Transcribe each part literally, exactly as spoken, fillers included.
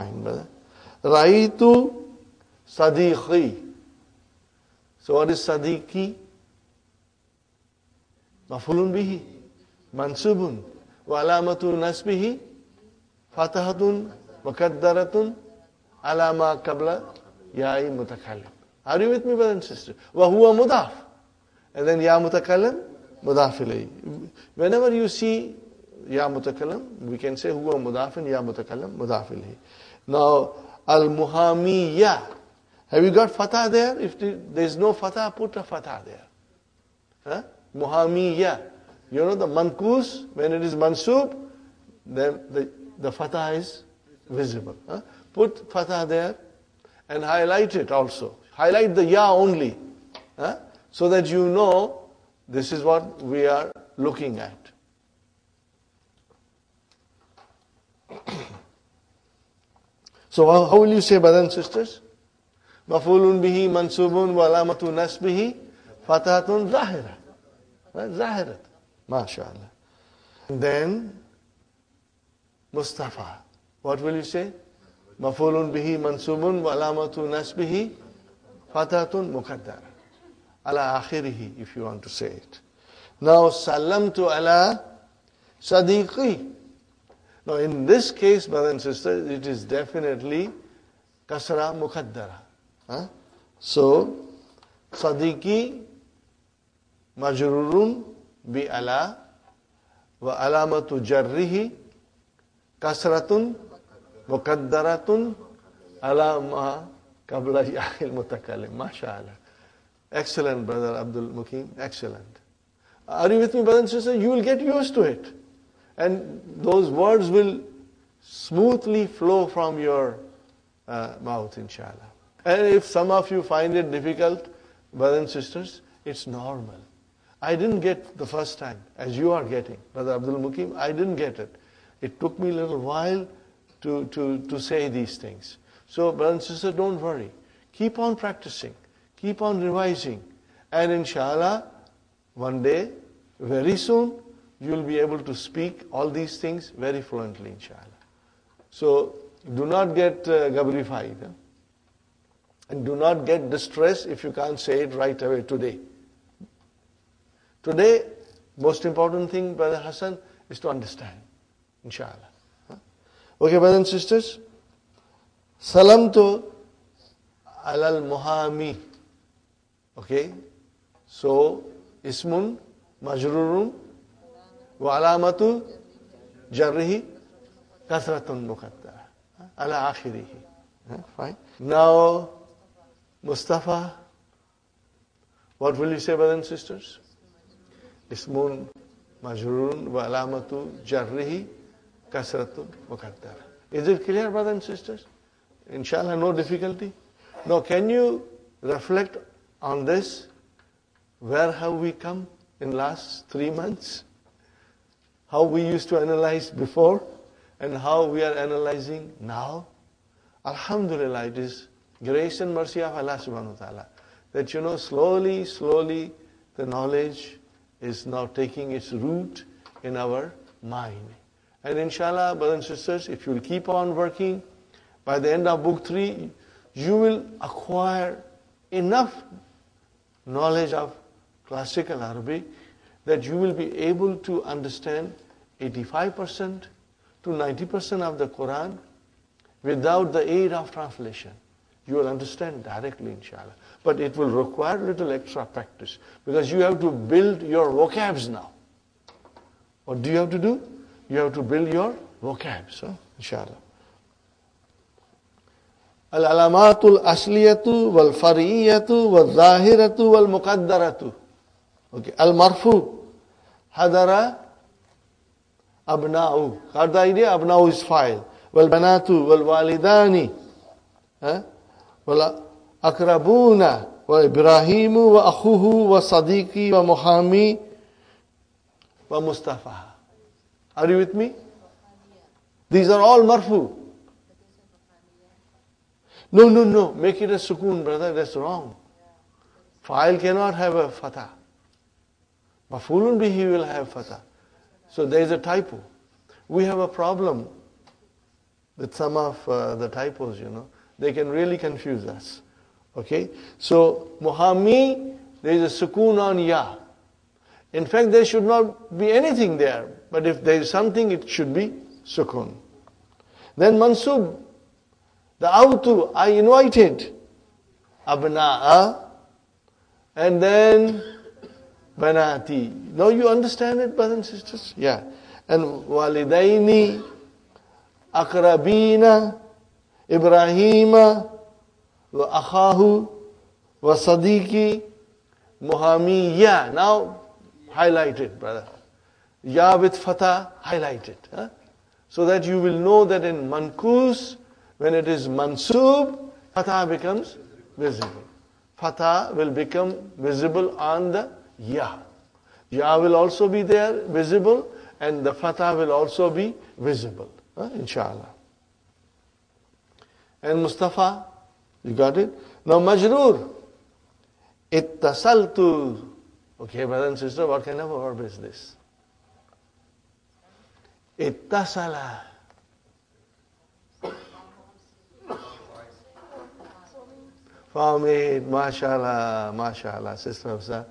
Fine, brother. Raitu Sadiqi. So what is Sadiqi? Mafulun bihi, Mansubun, wa alamatu nasbihi, fatahatun, makaddaratun, alama kabla, ya'i mutakallim. Are you with me, brother and sister? Wa huwa mudaf. And then ya mutakallim, mudaf ilayhi. Whenever you see ya mutakallim, we can say huwa mudaf and ya mutakallim, mudaf ilayhi. Now, al-muhamiya. Have you got fatah there? If there is no fatah, put a fatah there. Huh? Muhamiya. You know the mankus, when it is mansub, then the, the fatah is visible. Huh? Put fatah there and highlight it also. Highlight the ya only. Huh? So that you know this is what we are looking at. So how, how will you say, brothers and sisters? Mafulun bihi mansubun wa alamatu nasbihi fatahatun zahira. Right? Zahirat. MashaAllah. Then, Mustafa. What will you say? Mafulun bihi mansubun wa alamatu nasbihi fatahatun muqaddara. Ala akhirihi, if you want to say it. Now, salamtu ala sadiqi. Now, in this case, brothers and sisters, it is definitely kasra muqaddara. Huh? So, Sadiqi majrurun bi ala wa alamatu jarrihi kasratun muqaddaratun alama qabla ya'il mutakallim. MashaAllah. Excellent, brother Abdul Muqeem. Excellent. Are you with me, brother and sister? You will get used to it. And those words will smoothly flow from your uh, mouth, inshallah. And if some of you find it difficult, brothers and sisters, it's normal. I didn't get the first time, as you are getting. Brother Abdul Muqeem, I didn't get it. It took me a little while to, to, to say these things. So, brothers and sisters, don't worry. Keep on practicing. Keep on revising. And inshallah, one day, very soon, you'll be able to speak all these things very fluently, inshallah. So, do not get uh, gabrified. Huh? And do not get distressed if you can't say it right away today. Today, most important thing, Brother Hassan, is to understand. Inshallah. Huh? Okay, brothers and sisters. Salamtu alal muhami. Okay. So, ismun majrurun wa alamatu jarrihi kathratun muqaddara. Ala akhirihi. Huh? Fine. Now, Mustafa, what will you say, brothers and sisters? Ismun majrurun wa alamatu jarrihi kasratun muqaddar. Is it clear, brothers and sisters? Inshallah, no difficulty. Now, can you reflect on this? Where have we come in the last three months? How we used to analyze before and how we are analyzing now? Alhamdulillah, it is grace and mercy of Allah subhanahu wa ta'ala that, you know, slowly, slowly the knowledge is now taking its root in our mind. And inshallah, brothers and sisters, if you will keep on working, by the end of book three, you will acquire enough knowledge of classical Arabic that you will be able to understand eighty-five percent to ninety percent of the Quran without the aid of translation. You will understand directly, inshallah. But it will require little extra practice because you have to build your vocabs now. What do you have to do? You have to build your vocabs, huh? Inshallah. Al-alamatul asliyatu wal-fariyatu wal-zahiratu wal-muqaddaratu. Okay. Al-marfu. Hadara abna'u. Got the idea? Abna'u is five. Wal-banatu wal-walidani. Huh? Wala akrabuna wa Ibrahimu wa akhuhu wa Sadiqi wa Muhami wa Mustafa. Are you with me? These are all marfu. No, no, no. Make it a sukoon, brother. That's wrong. Fa'il cannot have a fatah. Mafulun bihi will have fatah. So there is a typo. We have a problem. with some of uh, the typos, you know. They can really confuse us. Okay? So, Muhami, there is a sukoon on ya. In fact, there should not be anything there. But if there is something, it should be sukoon. Then Mansub, the awtu, I invited. Abna'a. And then banati. Now you understand it, brothers and sisters? Yeah. And walidaini, akrabina, Ibrahima, wa akhahu, wa sadiqi, muhamiya. Now, highlight it, brother. Ya with fatah, highlight it. Huh? So that you will know that in mankus, when it is mansub, fatah becomes visible. Fatah will become visible on the ya. Ya will also be there, visible, and the fatah will also be visible. Huh? Inshallah. And Mustafa, you got it? Now majroor, ittasaltu. Okay, brother and sister, what kind of a verb is this? Ittasala. Famid, mashallah, mashallah, Sister Hafsa.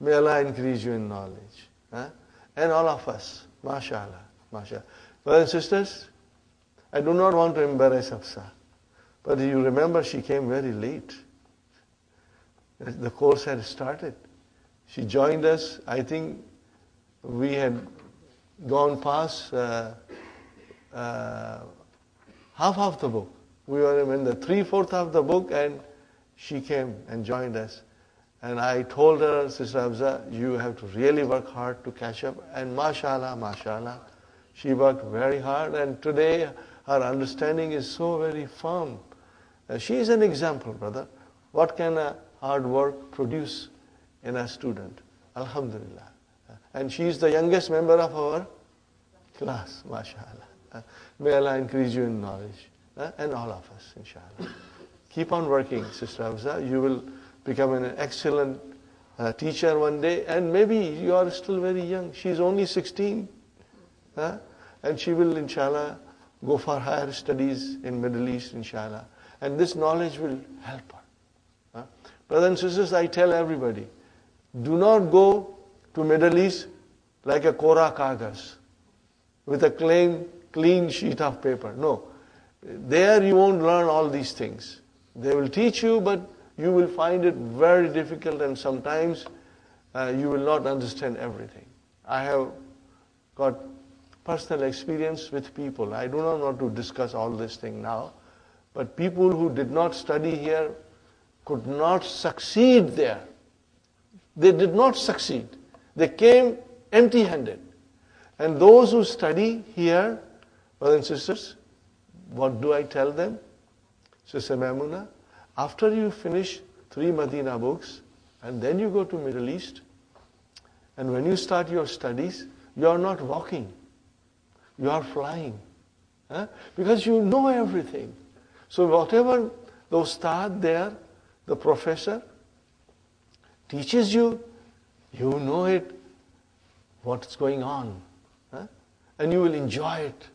May Allah increase you in knowledge. Huh? And all of us, mashallah, mashallah. Brothers and sisters, I do not want to embarrass Hafsa. But you remember she came very late. The course had started. She joined us. I think we had gone past uh, uh, half of the book. We were in the three-fourths of the book and she came and joined us. And I told her, Sister Abza, you have to really work hard to catch up. And mashallah, mashallah, she worked very hard. And today her understanding is so very firm. Uh, she is an example, brother. What can a hard work produce in a student? Alhamdulillah. Uh, and she is the youngest member of our class, mashallah. Uh, may Allah increase you in knowledge. Uh, and all of us, inshallah. Keep on working, Sister Hafsa. You will become an excellent uh, teacher one day. And maybe you are still very young. She is only sixteen. Uh, and she will, inshallah, go for higher studies in Middle East, inshallah. And this knowledge will help her. Uh, brothers and sisters, I tell everybody, do not go to Middle East like a kora kagas, with a clean, clean sheet of paper. No. There you won't learn all these things. They will teach you, but you will find it very difficult and sometimes uh, you will not understand everything. I have got personal experience with people. I do not want to discuss all this thing now, but people who did not study here could not succeed there. They did not succeed. They came empty-handed. And those who study here, brothers and sisters, what do I tell them? Sister Maimuna, after you finish three Madina books, and then you go to Middle East, and when you start your studies, you are not walking, you are flying. Huh? Because you know everything. So whatever the ustad there, the professor, teaches you, you know it, what's going on. Huh? And you will enjoy it.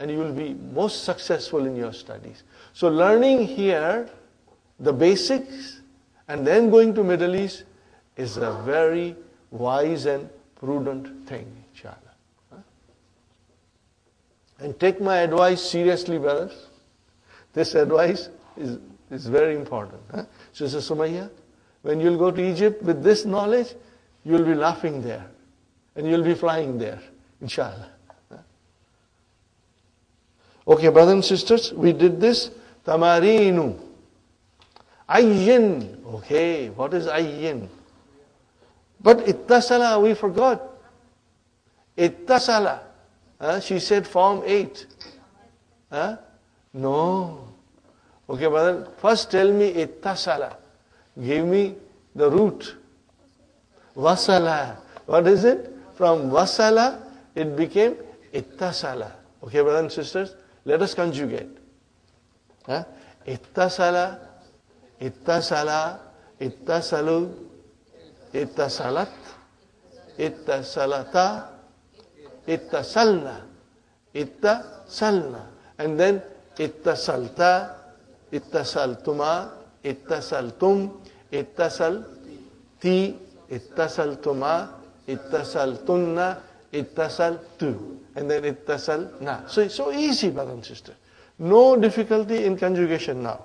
And you will be most successful in your studies. So learning here, the basics, and then going to Middle East is a very wise and prudent thing, inshallah. Huh? And take my advice seriously, brothers. This advice is, is very important. Huh? Sister Sumaiya, when you'll go to Egypt with this knowledge, you'll be laughing there. And you'll be flying there, inshallah. Okay, brothers and sisters, we did this. Tamarinu. Ayyin. Okay, what is ayyin? But ittasala, we forgot. Ittasala. Huh? She said form eight. Huh? No. Okay, brother, first tell me ittasala. Give me the root. Wasala. What is it? From wasala, it became ittasala. Okay, brothers and sisters? Let us conjugate. Huh? Ittasala, ittasala, ittasalu, ittasalat, ittasalata, ittasalna, ittasalna. And then Ittasalta, ittasaltuma, ittasaltum, ittasalti, ittasaltuma, ittasaltunna, ittasaltu. And then ittasalna. So it's so easy, brother and sister. No difficulty in conjugation now.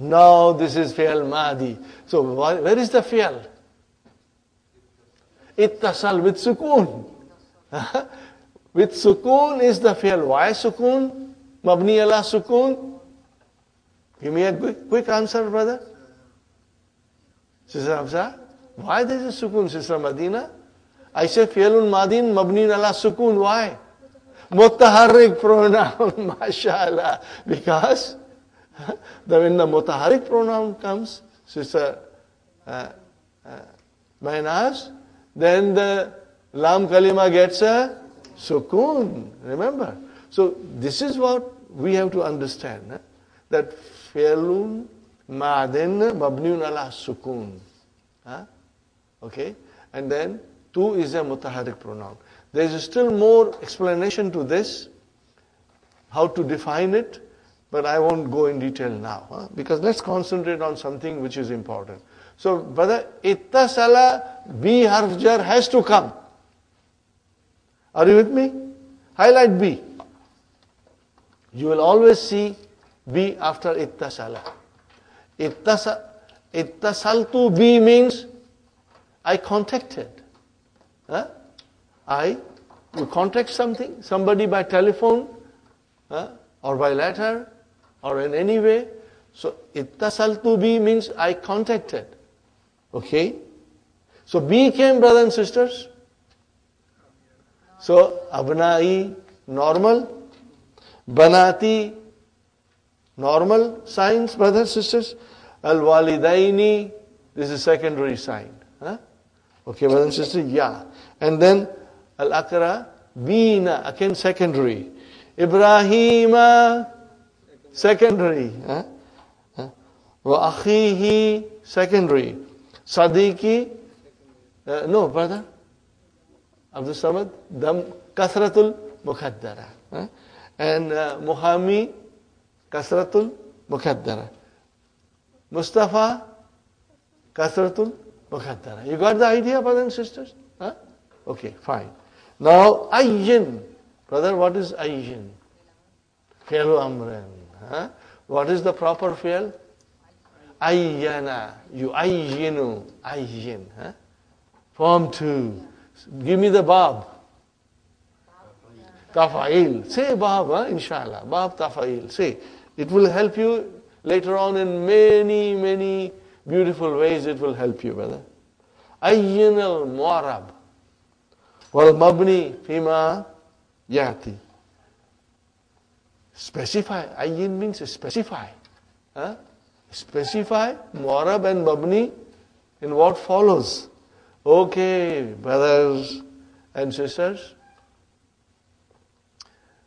Now this is fi'al madi. So where is the fi'al? Ittasal with sukoon. With sukoon is the fi'al. Why sukoon? Mabni ala sukoon? Give me a quick, quick answer, brother. Sister Abza? Why there is a sukoon, Sister Madina? I say fi'alun madin mabni ala sukoon. Why? Mutaharrik pronoun, mashallah. Because the, when the mutaharrik pronoun comes, Sister uh, uh, Mainas, then the lam kalima gets a sukoon. Remember? So this is what we have to understand. Eh? That fi'lun ma'din mabniun ala sukoon. Huh? Okay? And then tu is a mutaharrik pronoun. There is still more explanation to this, how to define it, but I won't go in detail now, huh? Because let's concentrate on something which is important. So, brother, ittasala, B harf jar has to come. Are you with me? Highlight B. You will always see B after ittasala. Ittasa, ittasaltu B means I contacted. Huh? I, you contact something, somebody by telephone, huh, or by letter, or in any way. So, ittasaltu bi means I contacted. Okay? So, B came, brothers and sisters. So, abnai, normal. Banati, normal signs, brothers and sisters. Al-walidaini, this is secondary sign. Huh? Okay, brothers and sisters, yeah. And then, al-akra, bina, again secondary. Ibrahima, secondary. Wa akhihi, secondary. Sadiqi, uh, no, brother. Abdul Samad, dam, kathratul mukaddara. Huh? And uh, Muhami, kathratul mukaddara. Mustafa, kathratul mukaddara. You got the idea, brothers and sisters? Huh? Okay, fine. Now, ayyin. Brother, what is ayyin? Fi'lu amran. Huh? What is the proper fi'l? Ayyana. You ayyinu. Ayyin. Huh? Form two. Give me the bab. Tafa'il. Say bab, huh? Inshallah. Bab tafa'il. Say. It will help you later on in many, many beautiful ways. It will help you, brother. Ayyin al-mu'arab. Wal-mabni fima yati. Specify. Ayyin means specify. Huh? Specify mu'arab and mabni in what follows. Okay, brothers and sisters.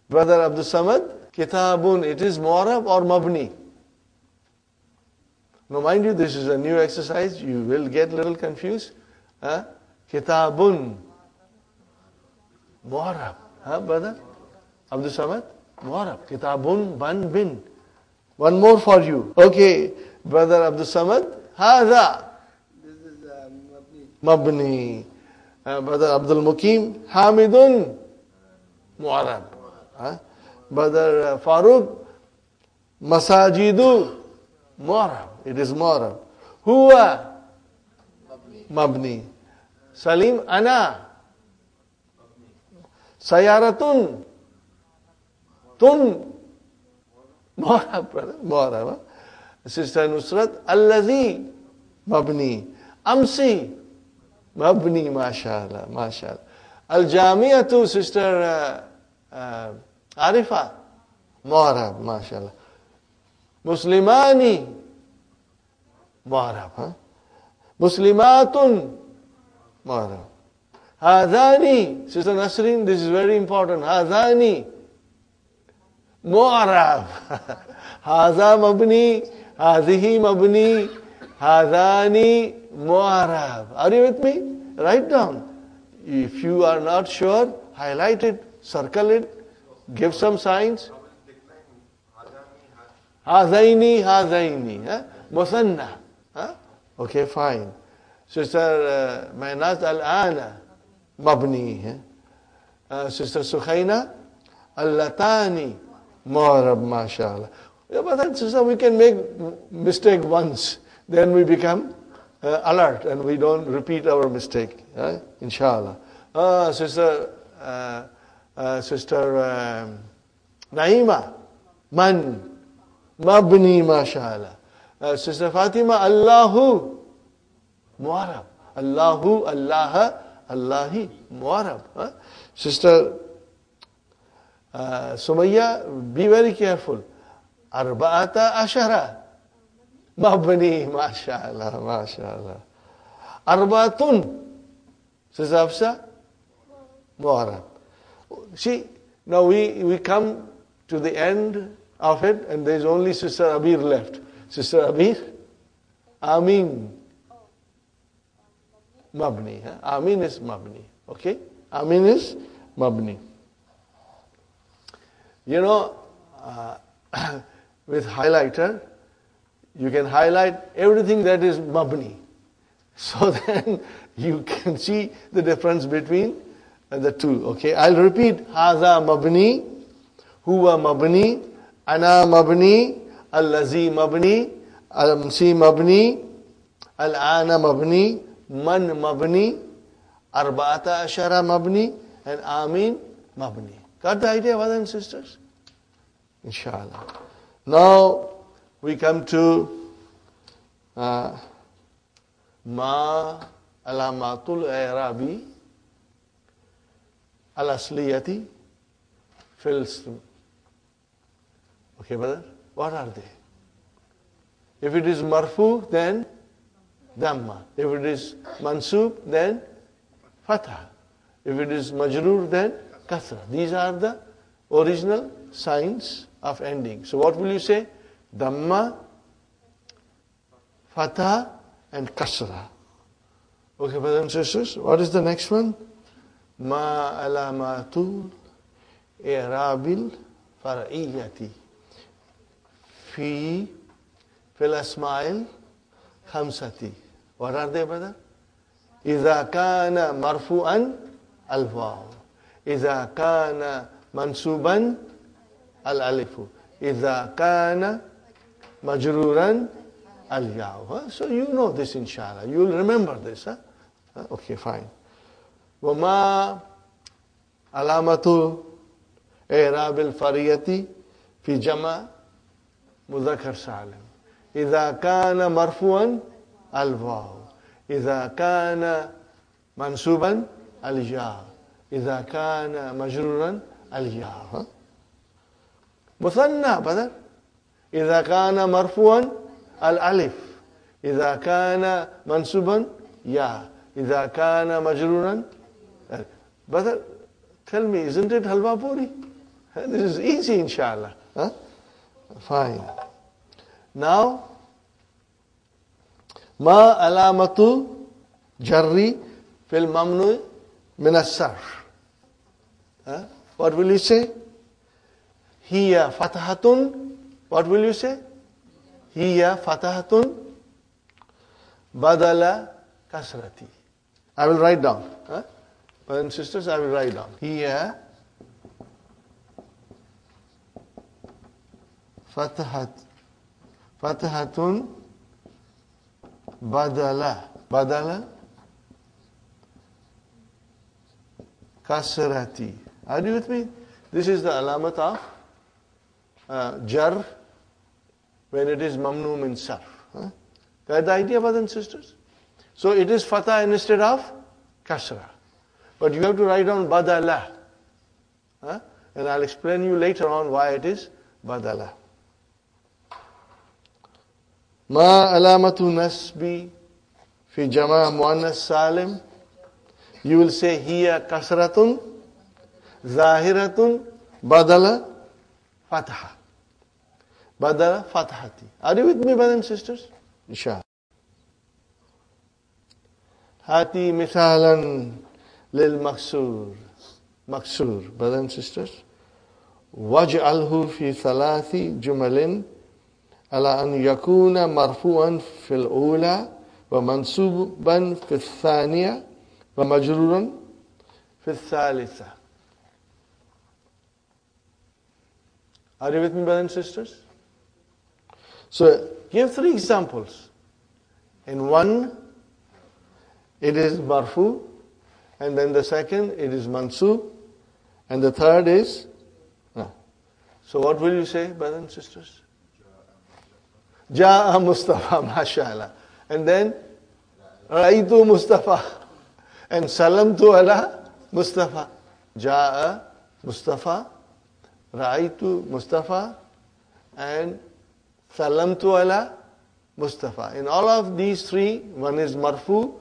Brother Abdus Samad, kitabun, it is mu'arab or mabni? Now mind you, this is a new exercise. You will get a little confused. Huh? Kitabun. Mu'arab. Huh, brother? Abdus Samad? Mu'arab. Kitabun ban bin. One more for you. Okay, brother Abdus Samad. Hadha. This is uh, mabni. Mabni. Uh, brother Abdul Muqeem. Hamidun. Mu'arab. Huh? Brother uh, Farooq. Masajidu. Mu'arab. It is mu'arab. Huwa. Mabni. Mabni. Salim. Ana. Sayaratun. Tun. Mu'arab, brother. Mu'arab. Sister Nusrat. Allazi. Mabni. Amsi. Mabni. Mashallah. Mashallah. Al-Jamiatu. Sister uh, uh, Arifah. Mu'arab. Mashallah. Muslimani. Mu'arab. Huh? Muslimatun. Mu'arab. Hadhani. Sister Nasrin, this is very important. Hadhani. Mu'arab. Hadha mabni. Hadhihi mabni. Hadhani. Mu'arab. Are you with me? Write down. If you are not sure, highlight it, circle it, Give some signs. Hazaini, hazaini. Huh? Musanna. Huh? Okay, fine. Sister Mainas al-ana, mabni. Sister Sukhaina, al-latani, mu'arab, mashallah. Yeah, but then, sister, we can make mistake once. Then we become uh, alert and we don't repeat our mistake. Right? Inshallah. Uh, sister uh, uh, Sister um, Na'ima, man, mabni, mashallah. Uh, sister Fatima, Allahu, mu'arab. Allahu, Allaha, Allahi, mu'arab. Huh? Sister uh, Sumaiya, be very careful. Arba'ata ashara. Mabni, mashallah, mashallah. Arba'atun. Says Hafsa, mu'arab. See, now we, we come to the end of it and there is only Sister Abir left. Sister Abir, Amin. Mabni. Huh? Amin is mabni. Okay? Amin is mabni. You know, uh, with highlighter, you can highlight everything that is mabni. So then you can see the difference between the two. Okay, I'll repeat. Haza mabni, huwa mabni, ana mabni, allazi mabni, al-amsi mabni, al-ana mabni, man mabni, arba'ata ashara mabni, and amin mabni. Got the idea, brothers and sisters? Inshallah. Now, we come to uh, Ma Alamatul Arabi Alasliyati Filsum. Okay, brother, what are they? If it is Marfu, then Dhamma. If it is Mansub, then Fatah. If it is Majrur, then Kathra. These are the original signs of ending. So what will you say? Dhamma, Fatah, and Kasra. Okay, brothers and sisters, what is the next one? Ma alamatul i'rabil far'iyyati fi fil asma'il khamsati. What are they, brother? Iza kana marfu'an al-waw. Iza kana mansuban al-alifu. Iza kana majruran al-yaw. So you know this, inshallah. You will remember this. Huh? Okay, fine. وَمَا عَلَامَةُ إِعْرَابِ الْفَرِيَّةِ فِي جَمَعْ مُذَكَّرٍ سَالِمٍ إِذَا كَانَ مَرْفُوعًا الْوَاوُ إِذَا كَانَ مَنْصُوبًا الْيَاءُ إِذَا كَانَ مَجْرُورًا الْيَاءُ. مثنى بدل إذا كان مرفوعا الألف إذا كان منصوبا يا إذا كان مجرورا. Brother, tell me, isn't it halwa puri? This is easy, inshallah. Huh? Fine. Now, ما علامة جري في الممنوع من الصرف. What will you say? Hiya fatahatun. What will you say? Hiya fatahatun badala kasrati. I will write down. Huh? Brothers and sisters, I will write down. Hiya fatahat fatahatun badala badala kasrati. Are you with me? This is the alamat of Uh, jar when it is mamnu min sarf. Huh? Got the idea, brothers and sisters? So it is fatah instead of kasra. But you have to write down badala. Huh? And I'll explain you later on why it is badala. Ma alamatu nasbi fi jama' muannas salim. You will say hiya kasratun zahiratun badala fatah. Badala fatahati. Are you with me, brothers and sisters? Inshallah. Hati mithalan lil maksur. Maksur, brothers and sisters. وَجْعَلْهُ فِي ثَلَاثِ جُمَلٍ عَلَىٰ أَنْ يَكُونَ مَرْفُوًا فِي الْأُولَىٰ وَمَنْسُوبًا فِي الثَّانِيَةِ وَمَجْرُورًا فِي الثَّالِثَةِ. Are you with me, brothers and sisters? So, give three examples. In one, it is marfu, and then the second, it is mansub, and the third is no. So what will you say, brothers and sisters? Ja'a Mustafa, mashallah. And then, Raitu Mustafa, and Salamtu ala Mustafa. Ja'a Mustafa, Raitu Mustafa, and Salamtu ala Mustafa. In all of these three, one is marfu,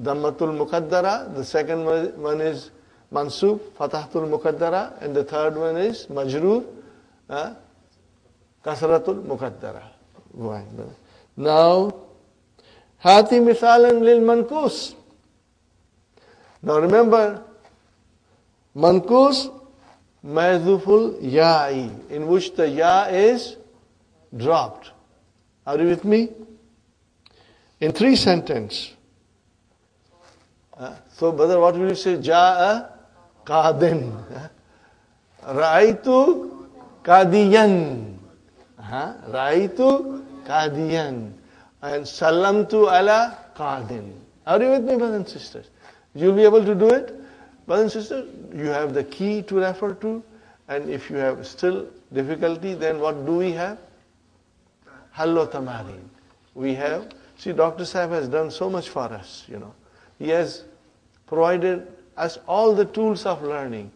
Dhammatul Muqaddara, the second one is Mansub, Fatahtul Muqaddara, and the third one is Majroor, uh, Kasratul Muqaddara. Right. Now, Hati Mithalan Lil Mankus. Now remember, Mankus, Mahdhuful Ya'i, in which the Ya is dropped. Are you with me? In three sentences. Uh, so, brother, what will you say? Ja'a Qadin. Ra'aytu Qadiyan. Ra'aytu Qadiyan. And Salamtu ala Qadin. Are you with me, brothers and sisters? You'll be able to do it? Brothers and sisters, you have the key to refer to. And if you have still difficulty, then what do we have? Hallo Tamarin. We have, see, Doctor Saif has done so much for us, you know. He has provided us all the tools of learning.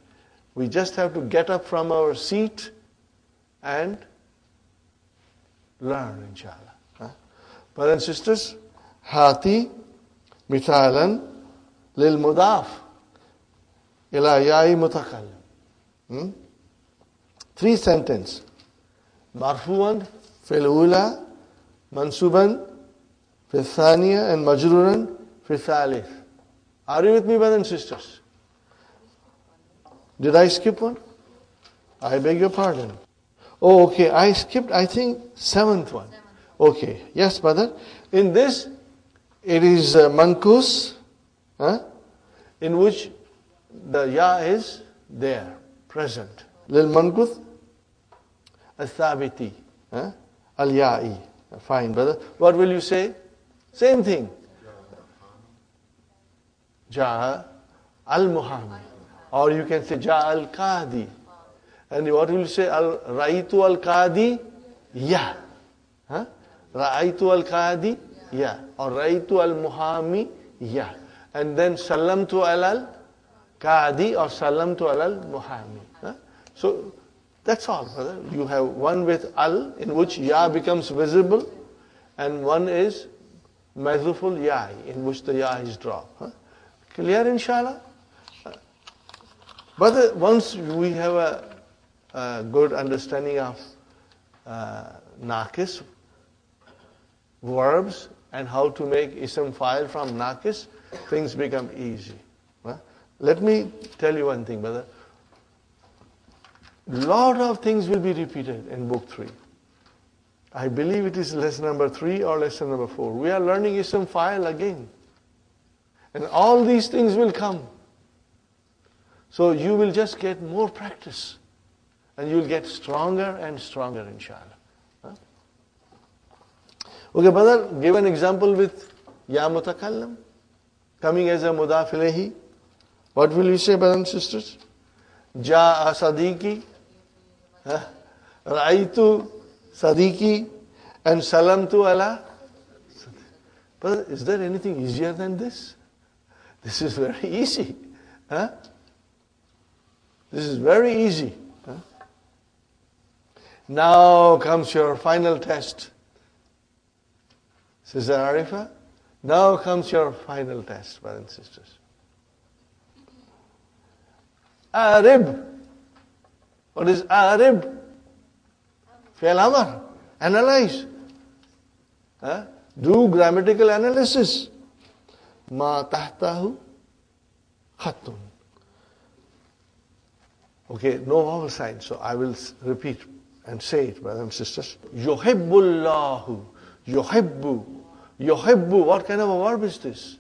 We just have to get up from our seat and learn, inshallah. Huh? Brothers and sisters, Hati mithalan lil mudaf ila ya'i mutakallim. Three sentences. Marfu'an fil ula, mansuban fil thaniya, and majruran. Are you with me, brothers and sisters? Did I skip one? I beg your pardon. Oh, okay. I skipped, I think, seventh one. Okay. Yes, brother. In this, it is uh, mankus, huh? In which the ya is there, present. Lil mankus, al-thabiti, al-ya'i. Fine, brother. What will you say? Same thing. Ja'a al-Muhamiya. Or you can say Ja'a al-Qadi. And what will you say? Ra'aytu al-Qadi ya. Huh? Ra'aytu al-Qadi ya. Or Ra'aytu al-Muhami ya. And then Salamtu al-Qadi or Salamtu al-Muhami. Huh? So that's all, brother. You have one with al in which ya becomes visible, and one is madhuful ya in which the ya is dropped. Huh? Clear, inshallah? But once we have a, a good understanding of uh, nakis, verbs, and how to make ism fa'il from nakis, things become easy. Let me tell you one thing, brother. Lot of things will be repeated in book three. I believe it is lesson number three or lesson number four. We are learning ism fa'il again. And all these things will come. So you will just get more practice. And you will get stronger and stronger, inshallah. Huh? Okay, brother, give an example with Ya Mutakallam, coming as a Mudaf ilayhi. What will you say, brothers and sisters? Ja'a Sadiqi, huh? Ra'aytu Sadiqi, and Salamtu ala. Brother, is there anything easier than this? This is very easy. Huh? This is very easy. Huh? Now comes your final test. Sister Arifah, now comes your final test, brothers and sisters. Arib. What is Arib? Fi'l amr. Analyze. Huh? Do grammatical analysis. Ma tahtahu khattun. Okay, no vowel sign, so I will repeat and say it, brothers and sisters. Yuhibbullahu, yuhibbu, yuhibbu. What kind of a verb is this?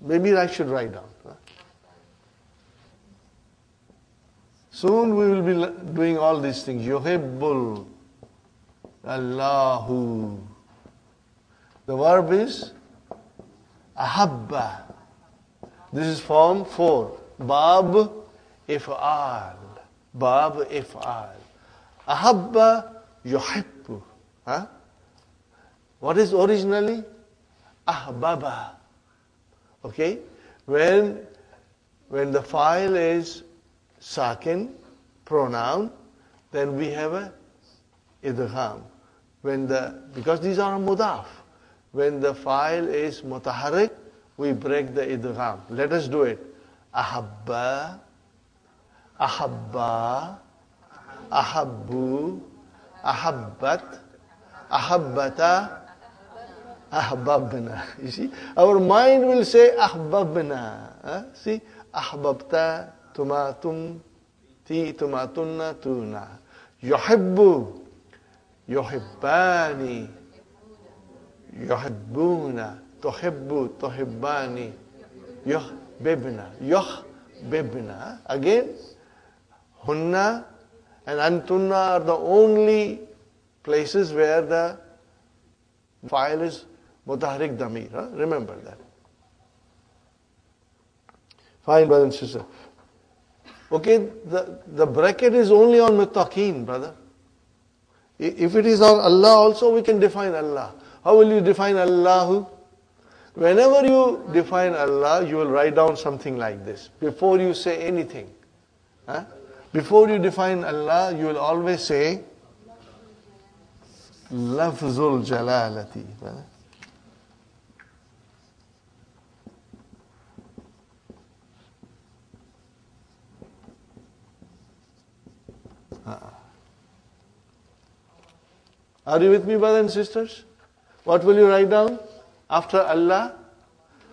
Maybe I should write down. Huh? Soon we will be doing all these things. Yuhibbul Allahu. The verb is ahabba. This is form four. Bab if'al. Bab if'al. Ahabba yuhibbu. Huh? What is originally? Ahbaba. Okay? When, when the file is sakin, pronoun, then we have a idgham. When the, because these are mudaf. When the file is mutaharrik, we break the idgham. Let us do it. Ahabba, ahabba, ahabbu, ahabbat, ahabbata, ahbabna. You see, our mind will say ahbabna. Huh? See, ahbabta, tumatum, ti, tumatunna, tuna. Yuhibbu, yuhibbani, yuhibbuna, tuhibbu, tuhibbani, yuhbibna, yuhbibna. Again, hunna and antunna are the only places where the file is mutahrik damir. Huh? Remember that. Fine, brother and sister. Okay, the, the bracket is only on muttaqeen, brother. If it is on Allah also, we can define Allah. How will you define Allahu? Whenever you define Allah, you will write down something like this. Before you say anything. Huh? Before you define Allah, you will always say Lafzul Jalalati. Huh? Are you with me, brothers and sisters? What will you write down after Allah?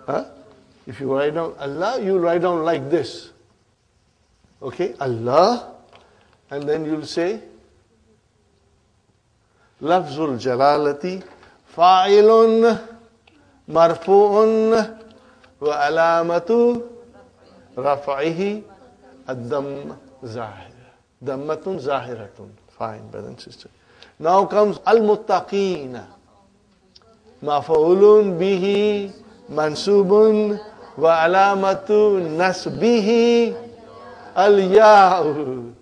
Huh? If you write down Allah, you write down like this. Okay, Allah, and then you'll say Lafzul Jalalati Fa'ilun Marfu'un Wa Alamatu Rafa'ihi Ad-Dam Zahir. Dammatun Zahiratun. Fine, brothers and sisters. Now comes Al-Muttaqeen. Mafulun bihi, Mansubun, Wa alamatu nasbihi, Al-Ya'u.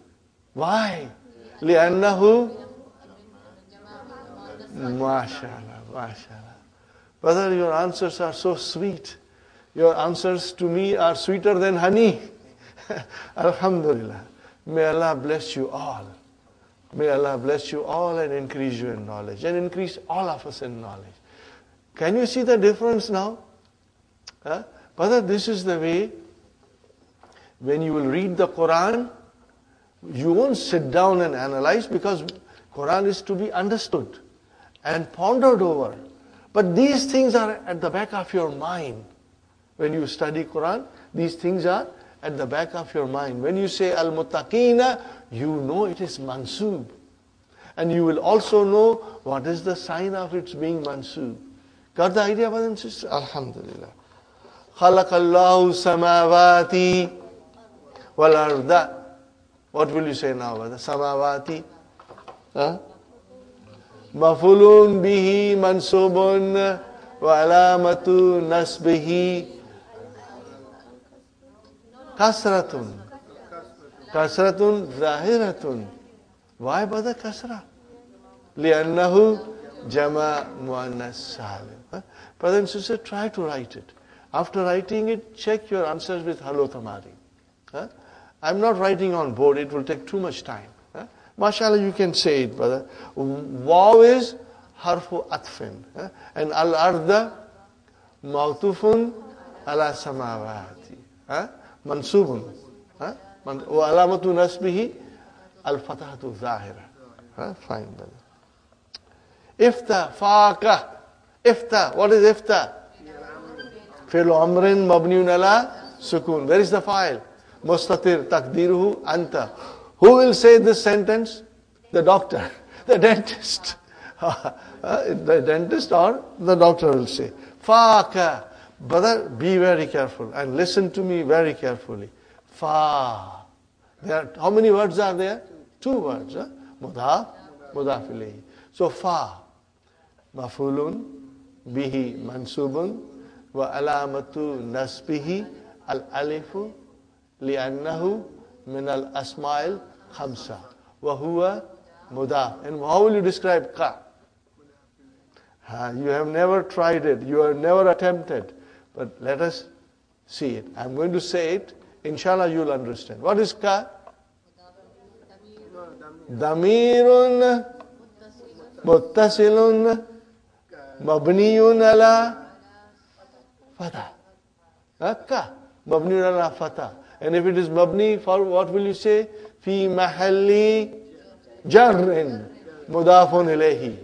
Why? Li'annahu? MashaAllah, MashaAllah. Brother, your answers are so sweet. Your answers to me are sweeter than honey. Alhamdulillah. May Allah bless you all. May Allah bless you all and increase you in knowledge. And increase all of us in knowledge. Can you see the difference now? Huh? Brother, this is the way, when you will read the Quran, you won't sit down and analyze, because Quran is to be understood and pondered over. But these things are at the back of your mind. When you study Quran, these things are at the back of your mind. When you say Al-Muttaqina, you know it is mansub. And you will also know what is the sign of its being mansub. Got the idea, brothers and sisters? Alhamdulillah. Khalaqallahu samawati wal arda. What will you say now, brother? Samawati. Huh? Mafulun bihi mansubun wa alamatu nasbihi. Kasratun. Kasratun zahiratun. Why bother kasra? Li'annahu jama muannas salim. Brother and sister, try to write it. After writing it, check your answers with hello tamari. Huh? I'm not writing on board, it will take too much time. Huh? MashaAllah, you can say it, brother. Waw is harfu atfin. Huh? And al-arda mawtufun ala samawati. Huh? Mansubun. Huh? Wa alamatu nasbihi al-fatahatu zahira. Fine, brother. Ifta, faqa. Ifta. What is ifta? Fi'lu amrin mabniun ala sukun. Where is the file? Mustatir takdiruhu anta. Who will say this sentence? The doctor, the dentist. The dentist or the doctor will say. Faka. Brother, be very careful and listen to me very carefully. Fa. There are, how many words are there? Two words. Huh? Mudaf, mudaf ilayhi. So fa. Mafulun bihi mansubun wa alamatu nasbihi al-alifu li'annahu min al-asma'il khamsa wa huwa mudaf. And how will you describe ka? Uh, you have never tried it. You have never attempted. But let us see it. I'm going to say it. Inshallah, you'll understand. What is ka? Damirun muttasilun mabniyun ala fatah. Ka. Mabniyun ala fatah. And if it is mabni, for what will you say? Fi mahalli jarrin mudafun ilayhi.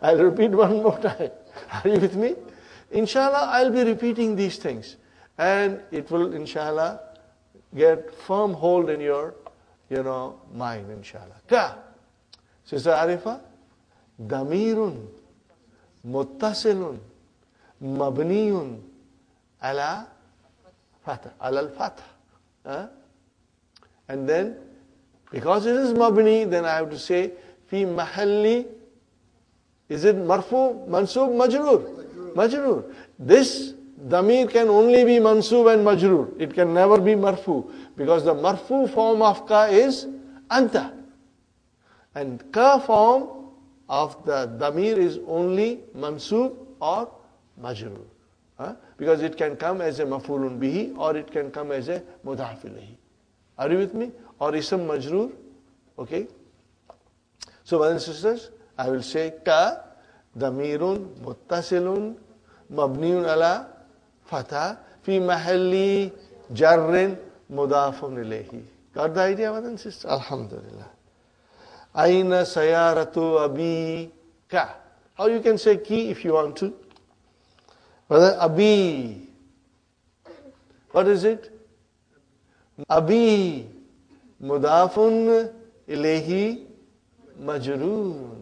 I'll repeat one more time. Are you with me? Inshallah, I'll be repeating these things. And it will, inshallah, get firm hold in your, you know, mind, inshallah. Ka. Sister Arifah. Damirun muttasilun mabniyun ala fatah. Ala al-fatah. And then, because it is mabni, then I have to say, fi mahalli. Is it marfu, mansub, majroor? Majroor. This damir can only be mansub and majroor. It can never be marfu. Because the marfu form of ka is anta. And ka form of the damir is only mansub or majroor. Huh? Because it can come as a mafulun bihi or it can come as a mudaf ilayhi. Are you with me? Or ism majroor? Okay. So brothers and sisters, I will say ka damirun muttasilun mabniun ala fatah fi mahalli jarrin mudafun ilayhi. Got the idea, brothers and sisters? Alhamdulillah. Aina sayaratu abi ka. How you can say ki if you want to? Brother, abi. What is it? Abi mudafun ilayhi majroon.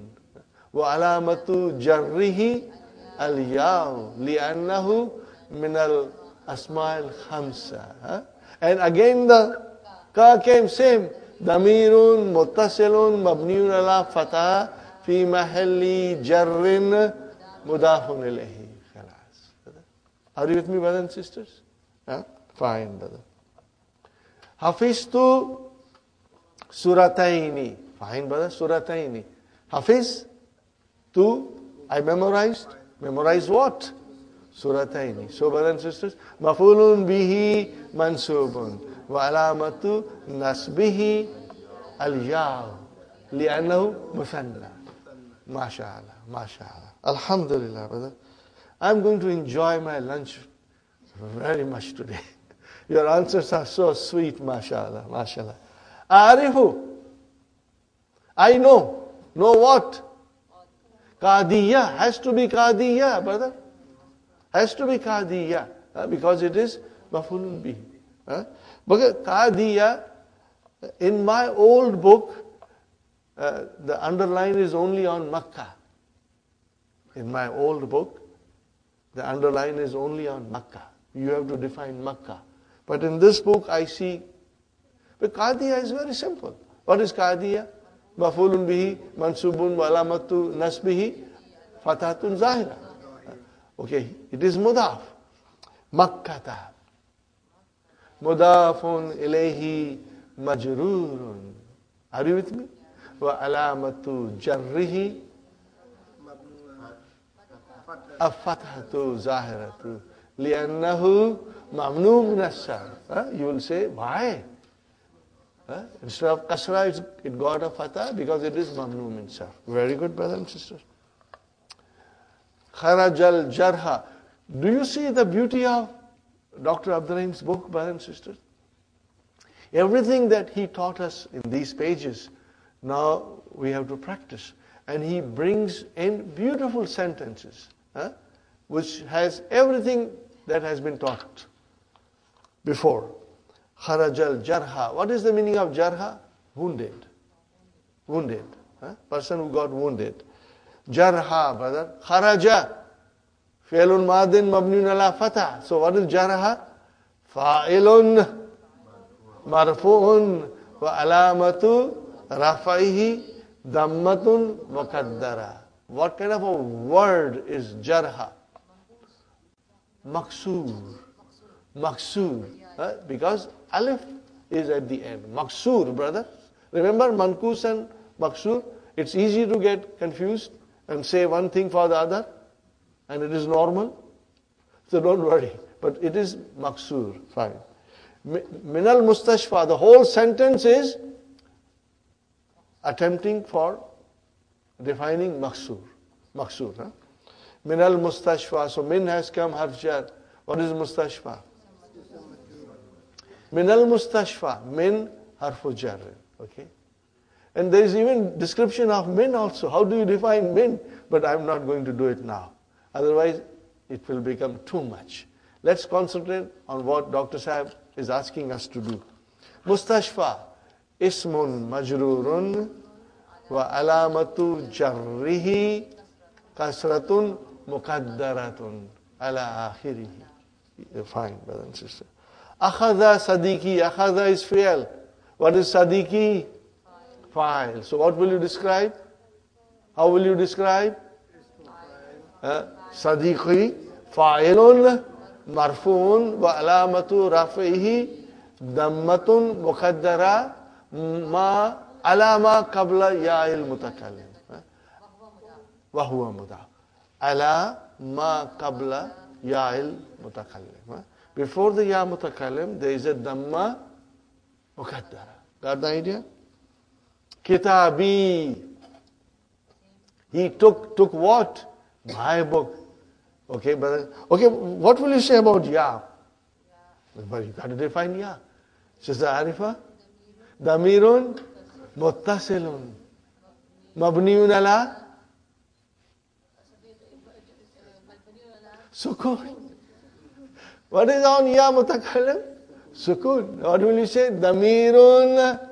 وَعَلَامَةُ جَرِّهِ الْيَاوْ لِأَنَّهُ مِنَ الْأَسْمَاءِ الْخَمْسَةِ. And again the ka came same. Damirun muttasilun mabniun ala fatah fi mahalli jarrin mudafun ilayhi. Are you with me, brothers and sisters? Huh? Fine, brother. Hafiztu surataini. Fine, brother. Surataini. Hafiz. Two, I memorized. Memorized what? Surataini. So, brothers and sisters, Mafulun bihi mansubun. Wa alamatu nasbihi al-yaw. Li'annahu musanna. MashaAllah. MashaAllah. Alhamdulillah, brother. I'm going to enjoy my lunch very much today. Your answers are so sweet, MashaAllah. MashaAllah. Arifu. I know. Know what? Kadiyya has to be Kadiyya, brother. Has to be Kadiyya. Uh, because it is Mafulun bihi. Uh, but Kadiyya, in my old book, uh, the underline is only on Makkah. In my old book, the underline is only on Makkah. You have to define Makkah. But in this book, I see. But Kadiyya is very simple. What is Kadiyya? Mafulun bihi, mansubun wa alamatu nasbihi, fatatun zahira. Okay, it is mudaf. Makkata. Mudafun ilayhi majrurun. Are you with me? Wa alamatu jarrihi, afatatu zahiratu, li'annahu mamnu minasar. You will say, why? Uh, instead of kasra, it's, it got a fatah because it is mamnum in sarf. Very good, brothers and sisters. Kharajal jarha. Do you see the beauty of Doctor Abdurrahim's book, brothers and sisters? Everything that he taught us in these pages, now we have to practice. And he brings in beautiful sentences, uh, which has everything that has been taught before. Harajal Jarha. What is the meaning of Jarha? Wounded. Wounded. Huh? Person who got wounded. Jarha, brother. Haraja. Fa'ilun madin mabniun ala fatah. So what is Jarha? Fa'ilun marfu'un wa alamatu rafaihi dammatun muqaddara. What kind of a word is Jarha? Maksur. Maksur. Uh, because alif is at the end. Maksur, brother. Remember mankus and maksur? It's easy to get confused and say one thing for the other, and it is normal. So don't worry. But it is maksur. Fine. Minal mustashfa. The whole sentence is attempting for defining maksur. Maksur. Huh? Minal mustashfa. So min has come harfjar. What is mustashfa? Min al-mustashfa, min harfu jar. Okay? And there is even description of min also. How do you define min? But I'm not going to do it now. Otherwise, it will become too much. Let's concentrate on what Doctor Sahib is asking us to do. Mustashfa, ismun majrurun wa alamatu jarrihi kasratun muqaddaratun ala akhirihi. Fine, brother and sister. Akhadha Sadiqi. Akhadha is fi'al. What is Sadiqi? File. So what will you describe? How will you describe? Uh, Sadiqi. Fa'ilun marfuun wa alamatu rafihi dammatun muqaddara ma alama qabla ya'il mutakallim. Wa huwa mudaf. Ala ma qabla ya'il mutakallim. Before the ya mutakallim, there is a dhamma muqaddara. Got the idea? Kitabi. He took took what? My book. Okay, brother. Okay, what will you say about ya? Yeah. But you got to define ya. Sister Arifah? Damirun muttasilun. Mabniun ala? Sukun. What is on ya mutakallim? Sukun. What will you say? Damirun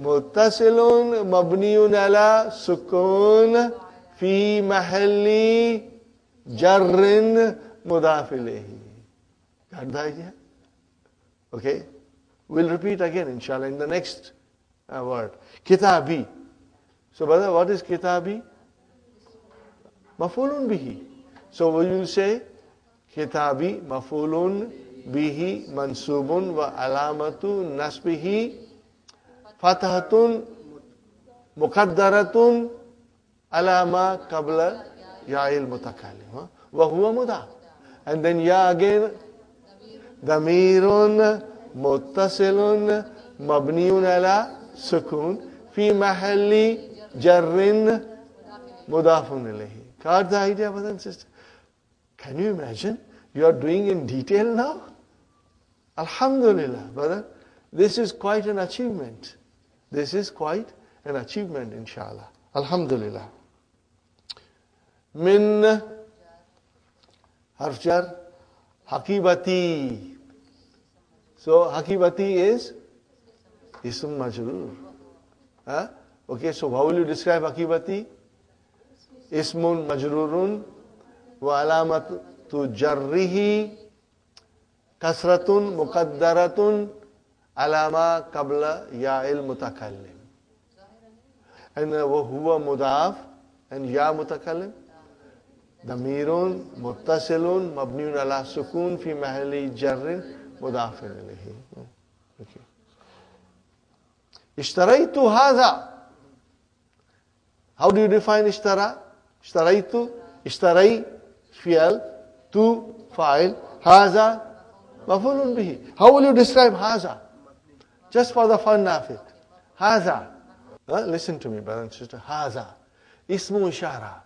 muttasilun mabniun ala sukun fi mahalli jarrin mudafilehi. Got the idea? Okay. We'll repeat again, inshallah, in the next uh, word. Kitabi. So, brother, what is kitabi? Mafulun bihi. So, what will you say? Kitabi mafulun bihi mansubun wa alamatu nasbihi fathatun muqaddaratun alama qabla ya'il mutakallim. Wa huwa mudaf. And then ya again. Damirun muttasilun mabniun ala sukun fi mahalli jarrin mudafun ilayhi. Got the idea, brother and sister? Can you imagine? You are doing in detail now? Alhamdulillah, brother. This is quite an achievement. This is quite an achievement, inshallah. Alhamdulillah. Min harfjar hakibati. So, hakibati is ism majrur. Huh? Okay, so how will you describe hakibati? Ismun majrurun. وَعَلَامَةُ جَرِّهِ كَسْرَةٌ مُقَدَّرَةٌ عَلَامَا قَبْلَ يَا الْمُتَكَلِّمِ. And وَهُوَ مُدَعَف and يَا مُتَكَلِّمِ ضَمِيرٌ مُتَّصِلٌ مَبْنِيٌ عَلَى سُكُونٍ فِي مَحَلِّ جَرٍّ مُضَافٍ إِلَيْهِ. Okay. اشتريت هذا. How do you define اشترى? اشتريت اشتري fi'al, to file, haza, mafulun bihi. How will you describe haza? Just for the fun of it. Haza. Huh? Listen to me, brother and sister. Haza. Ismu ishara.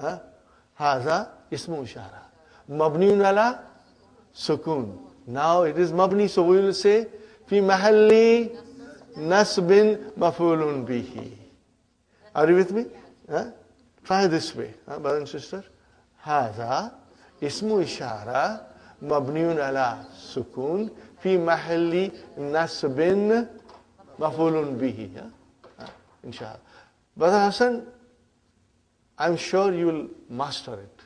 Huh? Haza, ismu ishara. Mabniun ala sukun. Now it is mabni, so we will say, fi mahalli nasbin mafulun bihi. Are you with me? Huh? Try this way, huh, brother and sister. Haza ismu ishara mabniun ala sukun fi في محل نصب مفعول به. Inshallah. Brother Hassan, I'm sure you will master it.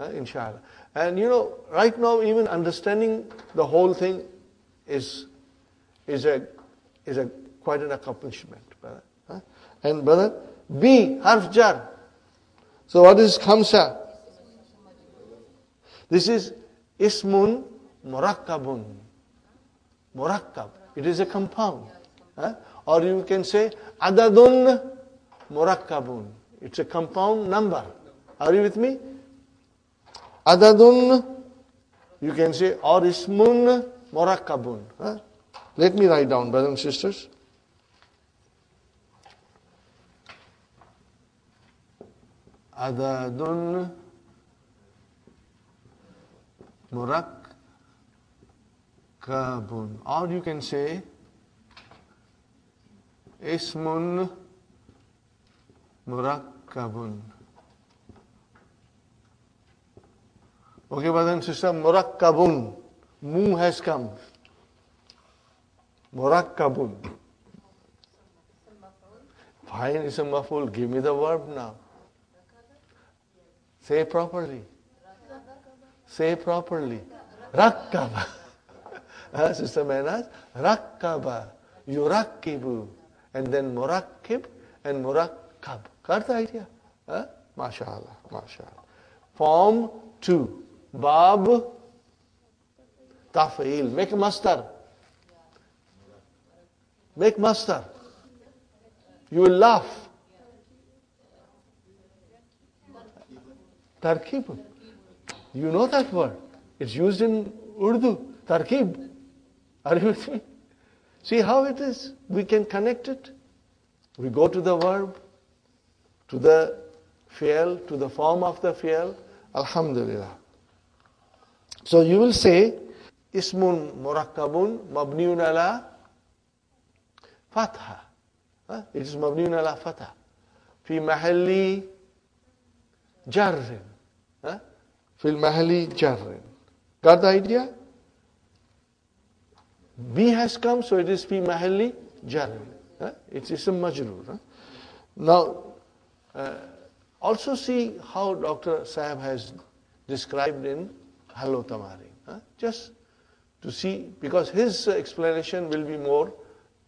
Uh, inshallah. And you know, right now even understanding the whole thing is is a is a quite an accomplishment, brother. Uh, and brother, B, harf jar. So what is khamsa? This is ismun murakkabun. Murakkab. It is a compound. Uh, or you can say adadun murakkabun. It's a compound number. Are you with me? Adadun, you can say, or ismun murakkabun. Huh? Let me write down, brothers and sisters. Adadun murakkabun. Or you can say, ismun murakkabun. Okay, brother and sister, murakkabun. Mu has come. Murakkabun. Fine, it's a maful. Give me the verb now. Say properly. Say properly. Rakkaba. Sister Mainas, rakkaba. Yurakkibu. And then murakkib and murakkab. Got the idea? Huh? MashaAllah, MashaAllah. Form two. Bab Taf'il. Make a master. Make master. You will laugh. Tarkib. You know that word. It's used in Urdu. Tarkib. Are you with me? See how it is. We can connect it. We go to the verb, to the fi'l, to the form of the fi'l. Alhamdulillah. So you will say, ismun murakkabun mabniun ala fatha. Huh? It is mabniun ala fatha. Fi mahalli jarrin. Huh? Fi mahalli jarrin. Got the idea? B has come, so it is fi mahalli jarrin. Huh? It is a majrur. Huh? Now, uh, also see how Doctor Saib has described in Hello Tamari. Huh? Just to see, because his explanation will be more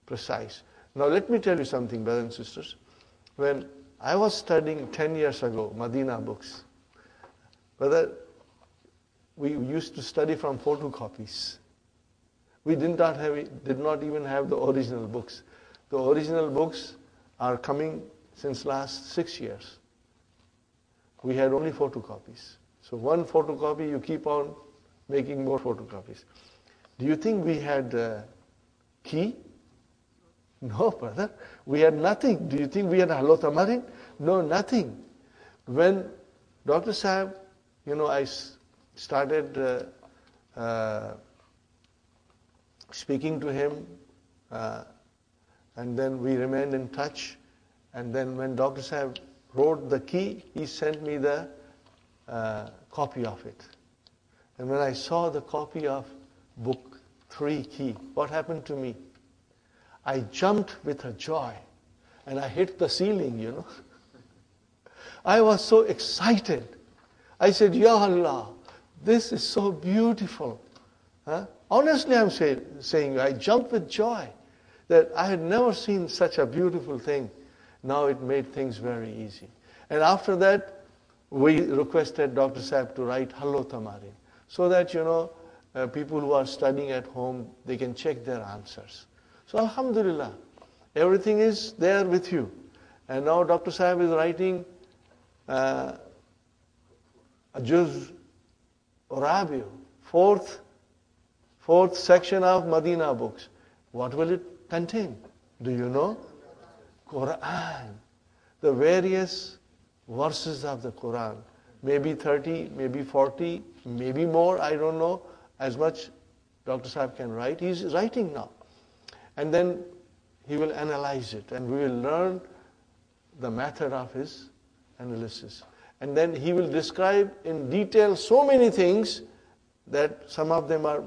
precise. Now let me tell you something, brothers and sisters. When I was studying ten years ago, Madina books, brother, we used to study from photocopies. We did not have, did not even have the original books. The original books are coming since last six years. We had only photocopies. So one photocopy, you keep on making more photocopies. Do you think we had a key? No, brother. We had nothing. Do you think we had Hello Tamarin? No, nothing. When Doctor Saab, you know, I started uh, uh, speaking to him, uh, and then we remained in touch. And then when Doctor Saab wrote the key, he sent me the Uh, copy of it. And when I saw the copy of book three key, what happened to me? I jumped with a joy and I hit the ceiling, you know. I was so excited. I said, Ya Allah, this is so beautiful. Huh? Honestly, I'm say, saying, I jumped with joy that I had never seen such a beautiful thing. Now it made things very easy. And after that, we requested Doctor Saib to write Hello Tamarin, so that, you know, uh, people who are studying at home, they can check their answers. So Alhamdulillah, everything is there with you. And now Doctor Saib is writing uh, a Juz Rabiu, fourth, fourth section of Madina books. What will it contain? Do you know? Quran. The various verses of the Quran, maybe thirty, maybe forty, maybe more, I don't know, as much Doctor Saib can write. He's writing now. And then he will analyze it and we will learn the method of his analysis. And then he will describe in detail so many things that some of them are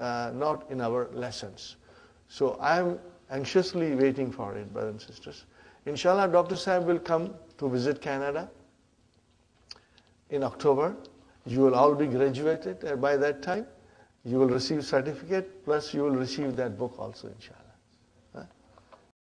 uh, not in our lessons. So I am anxiously waiting for it, brothers and sisters. Inshallah, Doctor Saib will come to visit Canada in October. You will all be graduated by that time. You will receive certificate, plus you will receive that book also, inshallah.